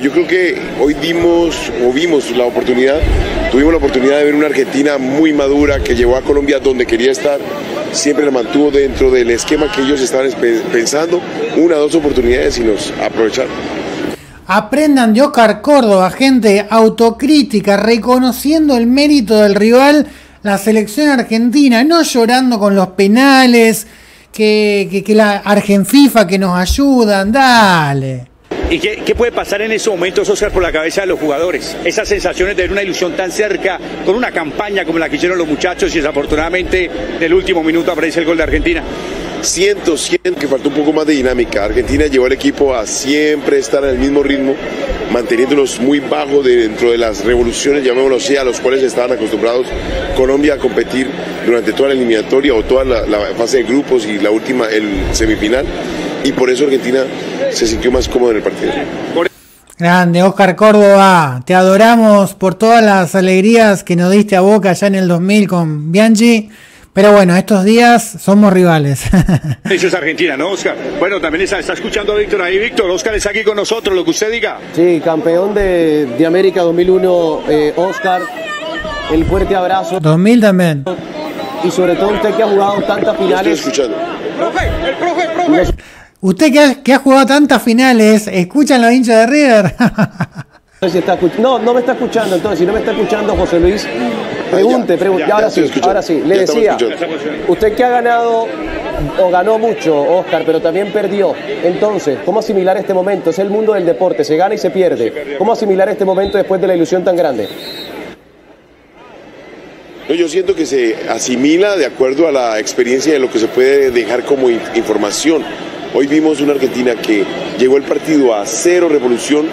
Yo creo que hoy vimos la oportunidad, tuvimos la oportunidad de ver una Argentina muy madura que llevó a Colombia donde quería estar, siempre la mantuvo dentro del esquema que ellos estaban pensando, una o dos oportunidades y nos aprovecharon. Aprendan de Oscar Córdoba, gente, autocrítica, reconociendo el mérito del rival, la selección argentina, no llorando con los penales, que la Argenfifa que nos ayudan, dale. ¿Y qué puede pasar en esos momentos, Oscar, por la cabeza de los jugadores? Esas sensaciones de ver una ilusión tan cerca, con una campaña como la que hicieron los muchachos y desafortunadamente en el último minuto aparece el gol de Argentina. Siento que faltó un poco más de dinámica. Argentina llevó al equipo a siempre estar en el mismo ritmo, manteniéndolos muy bajos dentro de las revoluciones, llamémoslo así, a los cuales estaban acostumbrados Colombia a competir durante toda la eliminatoria o toda la fase de grupos y la última, el semifinal. Y por eso Argentina se sintió más cómoda en el partido. Grande, Oscar Córdoba, te adoramos por todas las alegrías que nos diste a Boca allá en el 2000 con Bianchi. Pero bueno, estos días somos rivales. Eso es Argentina, ¿no, Oscar? Bueno, también está escuchando a Víctor ahí. Víctor, Oscar está aquí con nosotros, lo que usted diga. Sí, campeón de América 2001, Oscar. El fuerte abrazo. 2000 también. Y sobre todo usted que ha jugado tantas finales. Estoy escuchando. ¡Profe, el profe, el profe! Usted que ha jugado tantas finales, ¿escuchan los hinchas de River? No me está escuchando, entonces, si no me está escuchando, José Luis, pregunte. Ahora sí, le decía, usted que ha ganado o ganó mucho, Oscar, pero también perdió. Entonces, ¿cómo asimilar este momento? Es el mundo del deporte, se gana y se pierde. ¿Cómo asimilar este momento después de la ilusión tan grande? Yo siento que se asimila de acuerdo a la experiencia de lo que se puede dejar como información. Hoy vimos una Argentina que llegó el partido a cero revolución,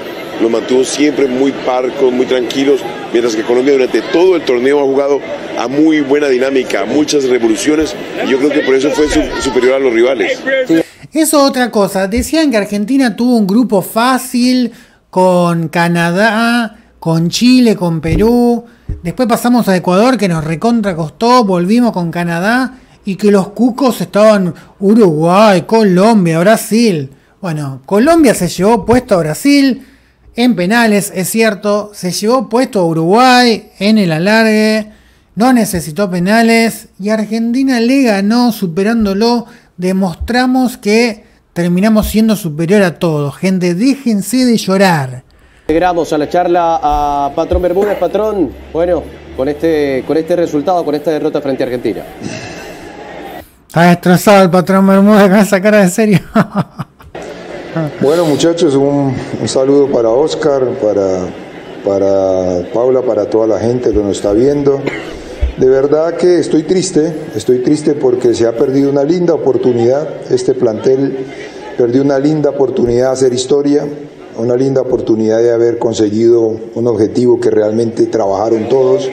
lo mantuvo siempre muy parcos, muy tranquilos, mientras que Colombia durante todo el torneo ha jugado a muy buena dinámica, a muchas revoluciones, y yo creo que por eso fue superior a los rivales. Eso es otra cosa, decían que Argentina tuvo un grupo fácil con Canadá, con Chile, con Perú, después pasamos a Ecuador que nos recontra costó, volvimos con Canadá, y que los cucos estaban Uruguay, Colombia, Brasil. Bueno, Colombia se llevó puesto a Brasil en penales, es cierto. Se llevó puesto a Uruguay en el alargue. No necesitó penales. Y Argentina le ganó superándolo. Demostramos que terminamos siendo superior a todos. Gente, déjense de llorar. Llegamos a la charla a Patrón Bermúdez. Patrón, bueno, con este resultado, con esta derrota frente a Argentina. Está destrozado el Patrón Bermúdez con esa cara de serio. Bueno, muchachos, un saludo para Oscar, para Paula, para toda la gente que nos está viendo. De verdad que estoy triste porque se ha perdido una linda oportunidad. Este plantel perdió una linda oportunidad de hacer historia, una linda oportunidad de haber conseguido un objetivo que realmente trabajaron todos.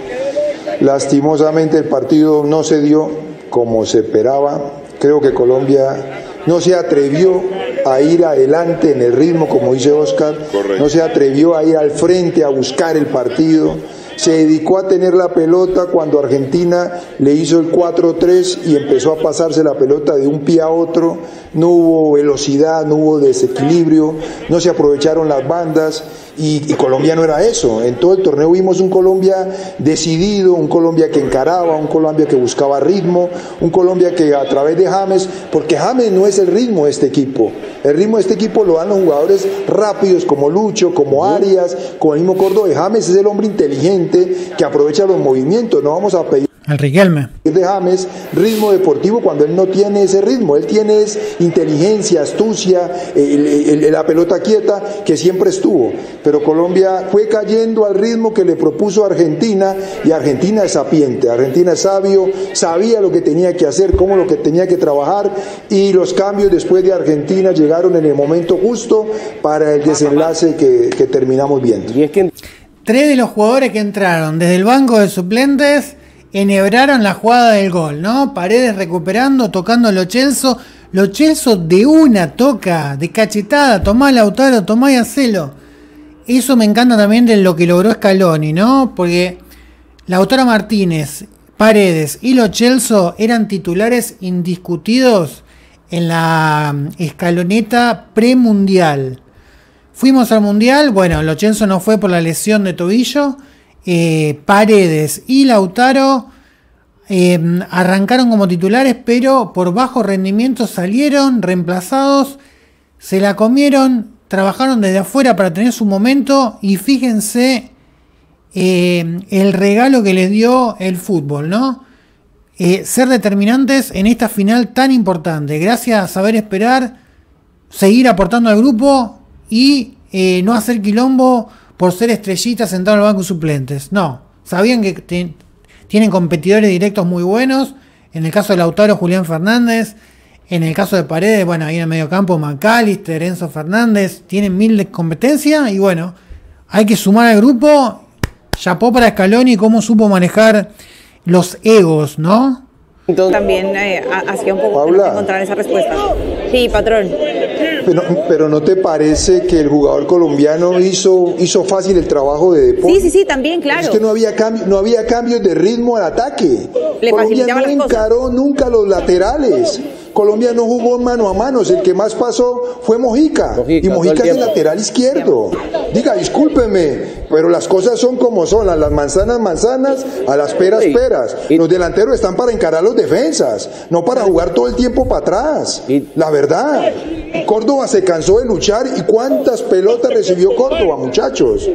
Lastimosamente el partido no se dio como se esperaba. Creo que Colombia no se atrevió a ir adelante en el ritmo, como dice Oscar. Correcto. No se atrevió a ir al frente a buscar el partido, se dedicó a tener la pelota cuando Argentina le hizo el 4-3 y empezó a pasarse la pelota de un pie a otro. No hubo velocidad, no hubo desequilibrio, no se aprovecharon las bandas y Colombia no era eso. En todo el torneo vimos un Colombia decidido, un Colombia que encaraba, un Colombia que buscaba ritmo, un Colombia que a través de James, porque James no es el ritmo de este equipo. El ritmo de este equipo lo dan los jugadores rápidos como Lucho, como Arias, como el mismo Córdoba. James es el hombre inteligente que aprovecha los movimientos. No vamos a pedir el Riquelme de James ritmo deportivo cuando él no tiene ese ritmo. Él tiene inteligencia, astucia, la pelota quieta que siempre estuvo. Pero Colombia fue cayendo al ritmo que le propuso Argentina, y Argentina es sapiente, Argentina es sabio, sabía lo que tenía que hacer, cómo lo que tenía que trabajar, y los cambios después de Argentina llegaron en el momento justo para el desenlace que terminamos viendo. Y es que tres de los jugadores que entraron desde el banco de suplentes enhebraron la jugada del gol, ¿no? Paredes recuperando, tocando a Lo Celso. Lo Celso de una toca, de cachetada. Tomá, Lautaro, tomá y hacelo. Eso me encanta también de lo que logró Scaloni, ¿no? Porque Lautaro Martínez, Paredes y Lo Celso eran titulares indiscutidos en la escaloneta premundial. Fuimos al Mundial, bueno, Lo Celso no fue por la lesión de tobillo. Paredes y Lautaro arrancaron como titulares, pero por bajo rendimiento salieron reemplazados, se la comieron, trabajaron desde afuera para tener su momento y fíjense el regalo que les dio el fútbol, ¿no? Ser determinantes en esta final tan importante, gracias a saber esperar, seguir aportando al grupo y no hacer quilombo por ser estrellitas sentados en el banco de suplentes. No, sabían que tienen competidores directos muy buenos. En el caso de Lautaro, Julián Fernández. En el caso de Paredes, bueno, ahí en el medio campo, Macalister, Enzo Fernández. Tienen mil de competencia y bueno, hay que sumar al grupo. Chapó para Scaloni, cómo supo manejar los egos, ¿no? También hacía un poco de encontrar esa respuesta. Sí, patrón. Pero ¿no te parece que el jugador colombiano hizo fácil el trabajo de Depor? Sí, también, claro. Es que no había cambios de ritmo al ataque. Colombia no encaró nunca los laterales. Colombia no jugó mano a mano. El que más pasó fue Mojica. Y Mojica es el lateral izquierdo. Diga, discúlpeme, pero las cosas son como son. A las manzanas, manzanas, a las peras, peras. Los delanteros están para encarar los defensas, no para jugar todo el tiempo para atrás. La verdad, Córdoba se cansó de luchar y cuántas pelotas recibió Córdoba, muchachos.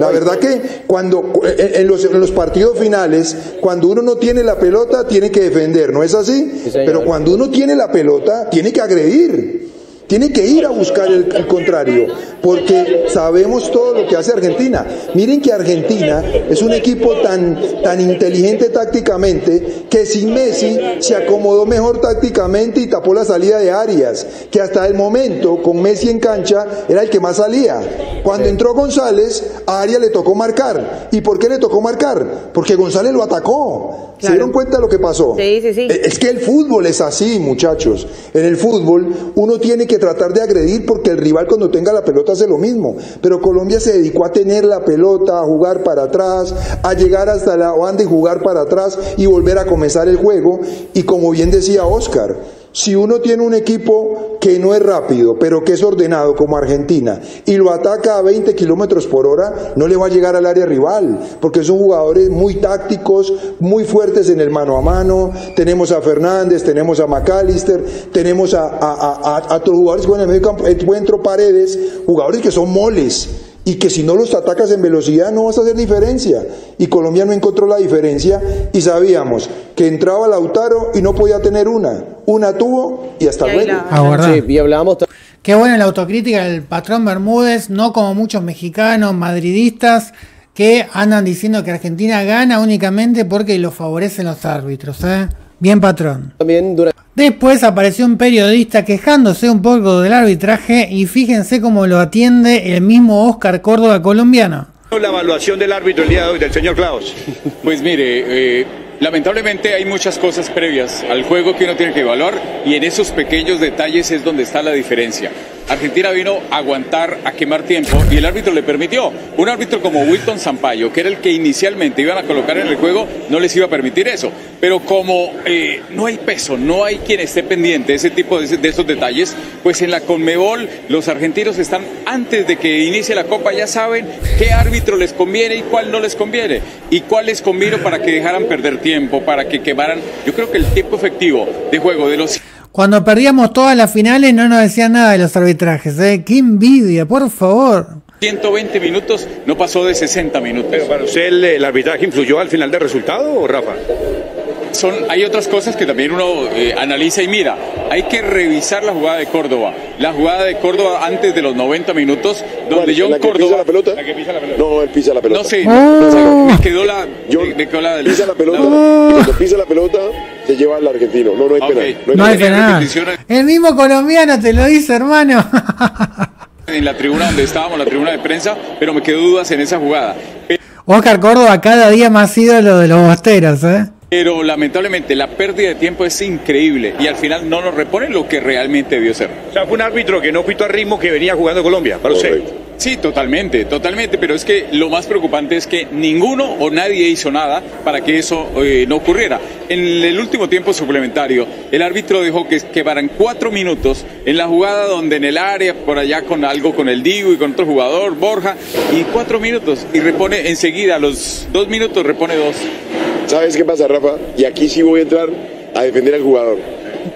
La verdad que cuando en los partidos finales, cuando uno no tiene la pelota, tiene que defender, ¿no es así? Pero cuando uno tiene la pelota, tiene que agredir, tiene que ir a buscar el contrario, porque sabemos todo lo que hace Argentina. Miren que Argentina es un equipo tan inteligente tácticamente, que sin Messi se acomodó mejor tácticamente y tapó la salida de Arias, que hasta el momento con Messi en cancha era el que más salía. Cuando entró González, a Arias le tocó marcar. ¿Y por qué le tocó marcar? Porque González lo atacó. ¿Se dieron cuenta de lo que pasó? Sí. Es que el fútbol es así, muchachos. En el fútbol uno tiene que tratar de agredir, porque el rival cuando tenga la pelota hace lo mismo. Pero Colombia se dedicó a tener la pelota, a jugar para atrás, a llegar hasta la banda y jugar para atrás y volver a comenzar el juego. Y como bien decía Oscar, si uno tiene un equipo que no es rápido, pero que es ordenado como Argentina, y lo ataca a 20 km/h, no le va a llegar al área rival, porque son jugadores muy tácticos, muy fuertes en el mano a mano. Tenemos a Fernández, tenemos a Macalister, tenemos a otros jugadores, bueno, en el medio campo encuentro Paredes, jugadores que son moles, y que si no los atacas en velocidad no vas a hacer diferencia. Y Colombia no encontró la diferencia, y sabíamos que entraba Lautaro y no podía tener una tuvo y hasta luego. Qué buena la autocrítica del patrón Bermúdez, no como muchos mexicanos madridistas que andan diciendo que Argentina gana únicamente porque lo favorecen los árbitros, ¿eh? Bien, patrón. Después apareció un periodista quejándose un poco del arbitraje y fíjense cómo lo atiende el mismo Oscar Córdoba colombiano. La evaluación del árbitro el día de hoy, del señor Claus. Pues mire, lamentablemente hay muchas cosas previas al juego que uno tiene que evaluar, y en esos pequeños detalles es donde está la diferencia. Argentina vino a aguantar, a quemar tiempo, y el árbitro le permitió. Un árbitro como Wilton Sampaio, que era el que inicialmente iban a colocar en el juego, no les iba a permitir eso. Pero como no hay peso, no hay quien esté pendiente de ese tipo de esos detalles, pues en la Conmebol los argentinos están, antes de que inicie la Copa, ya saben qué árbitro les conviene y cuál no les conviene, y cuál les convino para que dejaran perder tiempo, para que quemaran. Yo creo que el tiempo efectivo de juego de los... Cuando perdíamos todas las finales no nos decían nada de los arbitrajes, ¿eh? ¡Qué envidia, por favor! 120 minutos, no pasó de 60 minutos. ¿Pero para usted el arbitraje influyó al final del resultado, o Rafa? Hay otras cosas que también uno analiza y mira. Hay que revisar la jugada de Córdoba. La jugada de Córdoba antes de los 90 minutos, donde John Córdoba... ¿La que pisa la pelota? No, él pisa la pelota. No sé, Cuando pisa la pelota, se lleva al argentino. No, no hay penal. El mismo colombiano te lo dice, hermano. En la tribuna donde estábamos, la tribuna de prensa, pero me quedó dudas en esa jugada. Oscar Córdoba cada día más ídolo de los bosteros, ¿eh? Pero lamentablemente la pérdida de tiempo es increíble y al final no nos repone lo que realmente debió ser. O sea, fue un árbitro que no pitó a ritmo que venía jugando Colombia, para usted. Sí, totalmente, totalmente, pero es que lo más preocupante es que ninguno o nadie hizo nada para que eso no ocurriera. En el último tiempo suplementario, el árbitro dejó que quedaran 4 minutos en la jugada donde en el área, por allá con algo con el Digo y con otro jugador, Borja, y 4 minutos, y repone enseguida, a los 2 minutos repone 2. ¿Sabes qué pasa, Rafa? Y aquí sí voy a entrar a defender al jugador.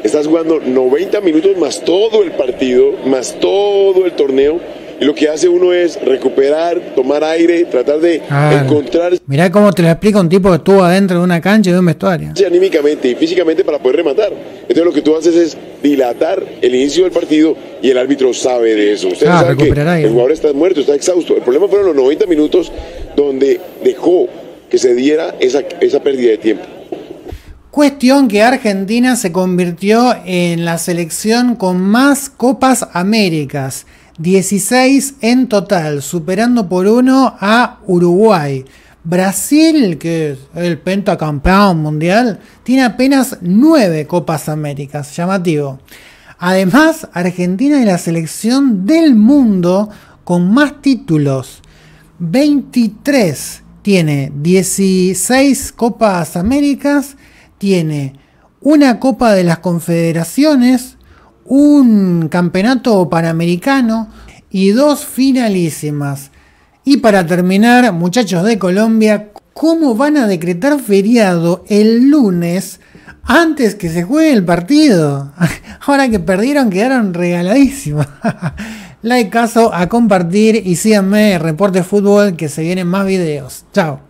Estás jugando 90 minutos más todo el partido, más todo el torneo. Y lo que hace uno es recuperar, tomar aire, tratar de encontrar... Mirá cómo te lo explica un tipo que estuvo adentro de una cancha y de un vestuario. Anímicamente y físicamente para poder rematar. Entonces lo que tú haces es dilatar el inicio del partido y el árbitro sabe de eso. Ustedes saben que el jugador está muerto, está exhausto. El problema fueron los 90 minutos donde dejó que se diera esa pérdida de tiempo. Cuestión que Argentina se convirtió en la selección con más Copas Américas. 16 en total, superando por 1 a Uruguay. Brasil, que es el pentacampeón mundial, tiene apenas 9 Copas Américas, llamativo. Además, Argentina es la selección del mundo con más títulos, 23. Tiene 16 Copas Américas, tiene una Copa de las Confederaciones, un campeonato panamericano y 2 finalísimas. Y para terminar, muchachos de Colombia, ¿cómo van a decretar feriado el lunes antes que se juegue el partido? Ahora que perdieron, quedaron regaladísimos. Like, caso, a compartir y síganme en Reporte Fútbol, que se vienen más videos. Chao.